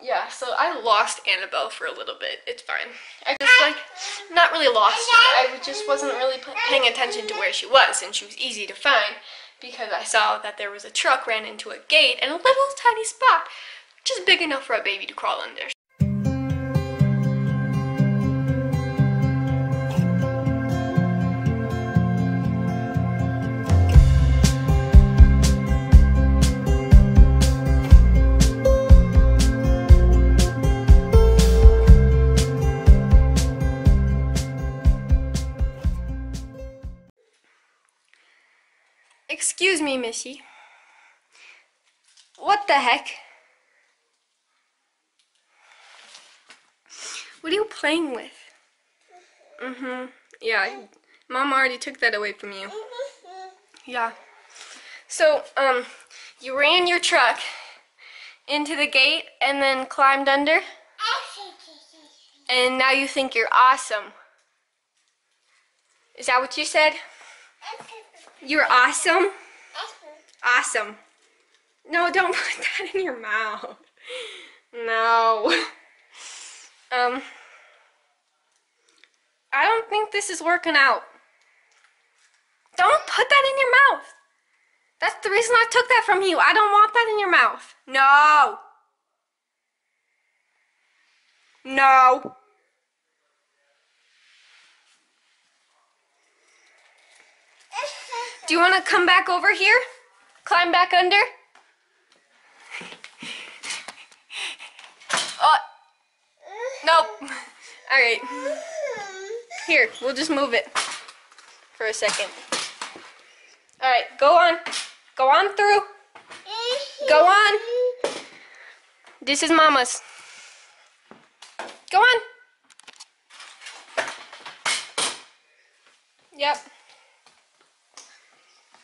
Yeah, so I lost Annabelle for a little bit. It's fine. I just, like, not really lost her. I just wasn't really paying attention to where she was, and she was easy to find because I saw that there was a truck ran into a gate and a little tiny spot just big enough for a baby to crawl under. Excuse me, Missy. What the heck? What are you playing with? Yeah, Mom already took that away from you. Yeah. So, you ran your truck into the gate and then climbed under? And now you think you're awesome. Is that what you said? You're awesome? Awesome. No, don't put that in your mouth. No. I don't think this is working out. Don't put that in your mouth. That's the reason I took that from you. I don't want that in your mouth. No. No. Do you want to come back over here? Climb back under? Oh. Nope. Alright. Here, we'll just move it for a second. Alright, go on. Go on through. Go on. This is Mama's. Go on. Yep.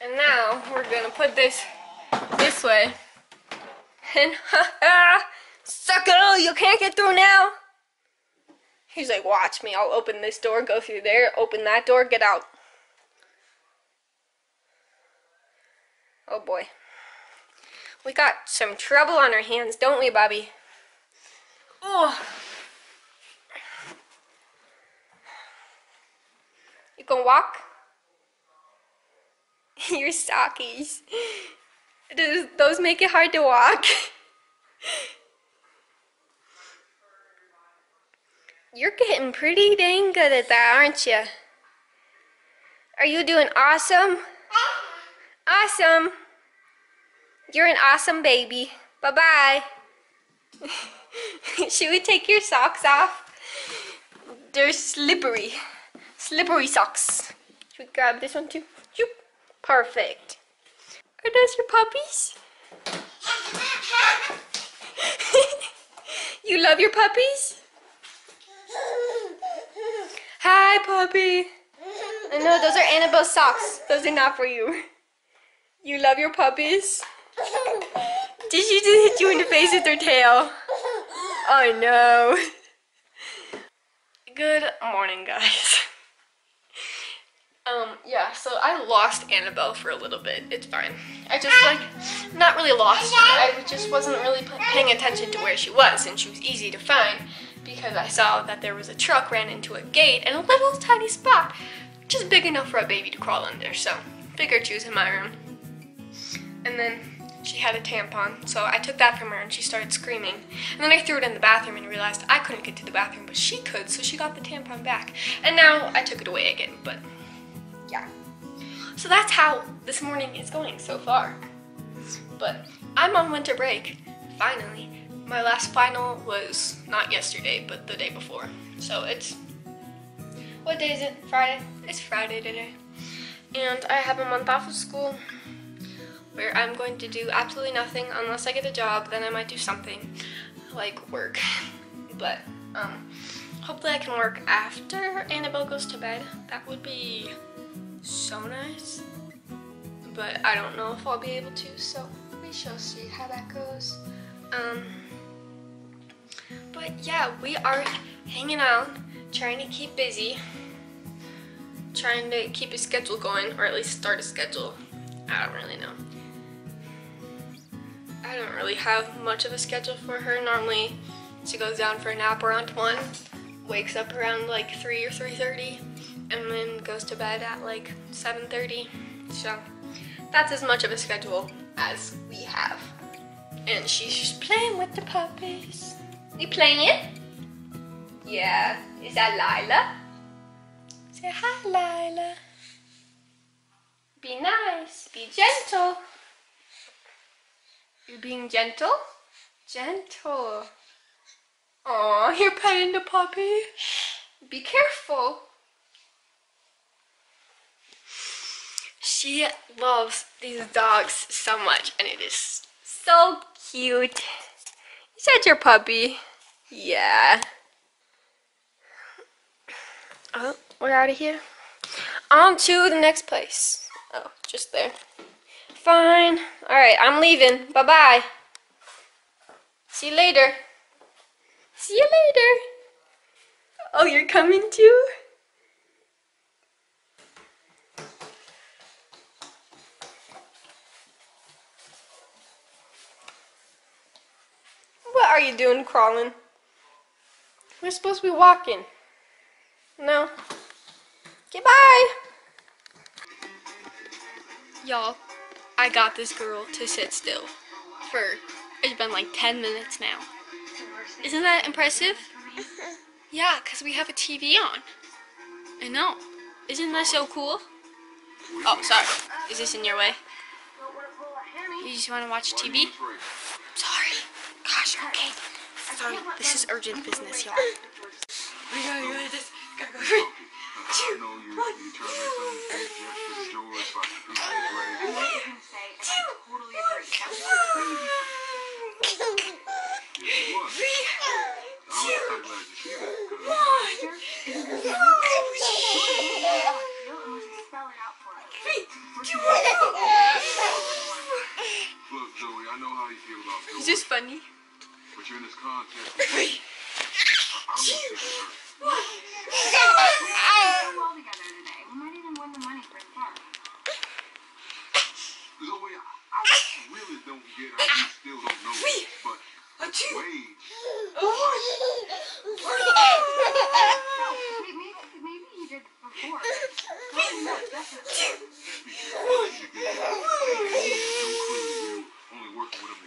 And now we're gonna put this way. And sucker, you can't get through now. He's like, watch me, I'll open this door, go through there, open that door, get out. Oh boy. We got some trouble on our hands, don't we, Bobby? Oh. You can walk? Your sockies. Does those make it hard to walk? You're getting pretty dang good at that, aren't you? Are you doing awesome? Awesome. You're an awesome baby. Bye-bye. Should we take your socks off? They're slippery. Slippery socks. Should we grab this one too? Perfect. Are those your puppies? You love your puppies? Hi, puppy. I know those are Annabelle's socks. Those are not for you. You love your puppies? Did she just hit you in the face with her tail? Oh no. Good morning, guys. Yeah, so I lost Annabelle for a little bit. It's fine. I just, like, not really lost her. I just wasn't really paying attention to where she was, and she was easy to find because I saw that there was a truck ran into a gate and a little tiny spot just big enough for a baby to crawl under, so figured she was in my room. And then she had a tampon, so I took that from her and she started screaming. And then I threw it in the bathroom and realized I couldn't get to the bathroom, but she could, so she got the tampon back. And now I took it away again, but... yeah. So that's how this morning is going so far. But I'm on winter break, finally. My last final was not yesterday, but the day before. So it's, what day is it? Friday? It's Friday today. And I have a month off of school where I'm going to do absolutely nothing unless I get a job, then I might do something like work. But hopefully I can work after Annabelle goes to bed. That would be so nice, but I don't know if I'll be able to, so we shall see how that goes. But yeah, we are hanging out, trying to keep busy, trying to keep a schedule going, or at least start a schedule. I don't really know. I I don't really have much of a schedule for her. Normally she goes down for a nap around 1, wakes up around like 3 or 3:30, and then goes to bed at like 7:30. So that's as much of a schedule as we have. And she's just playing with the puppies. You playing? Yeah. Is that Lila? Say hi, Lila. Be nice. Be gentle. You're being gentle? Gentle. Aw, you're petting the puppy. Be careful. She loves these dogs so much, and it is so cute. Is that your puppy? Yeah. Oh, we're out of here. On to the next place. Oh, just there. Fine. Alright, I'm leaving. Bye-bye. See you later. See you later. Oh, you're coming too? What are you doing crawling? We're supposed to be walking. No. Goodbye. Y'all, I got this girl to sit still for, it's been like 10 minutes now. Isn't that impressive? Yeah, because we have a TV on. I know. Isn't that so cool? Oh, sorry. Is this in your way? You just want to watch TV? Sorry. Gosh, okay. Sorry. This is urgent business, y'all. We gotta do this. Gotta go. 3, 2, 1. Is this funny? But you're in this contest. 3, 2, 1.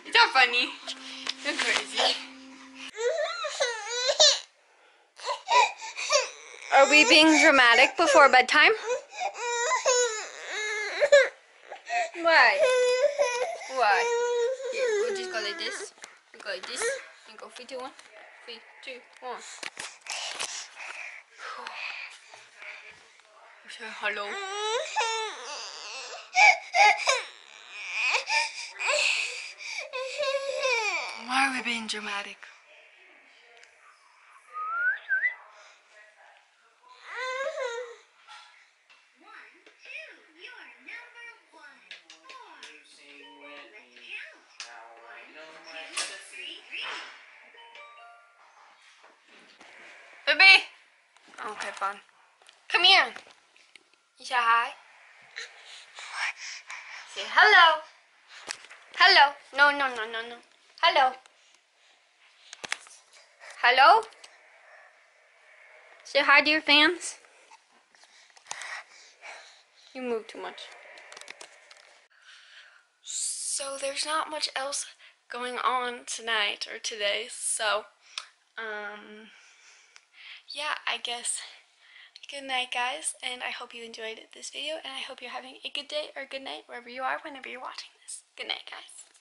It's not funny. You're crazy. Are we being dramatic before bedtime? Why? Why? Here, we'll just go like this. We'll go like this. And go 3, 2, 1. 3, 2, 1. Say hello. Why are we being dramatic? Baby! Okay, fine. Come here! You say hi? Say hello! Hello! No, no, no, no, no. Hello! Hello? Say hi to your fans. You move too much. So there's not much else going on tonight or today, so yeah, I guess good night, guys, and I hope you enjoyed this video, and I hope you're having a good day or good night wherever you are whenever you're watching this. Good night, guys.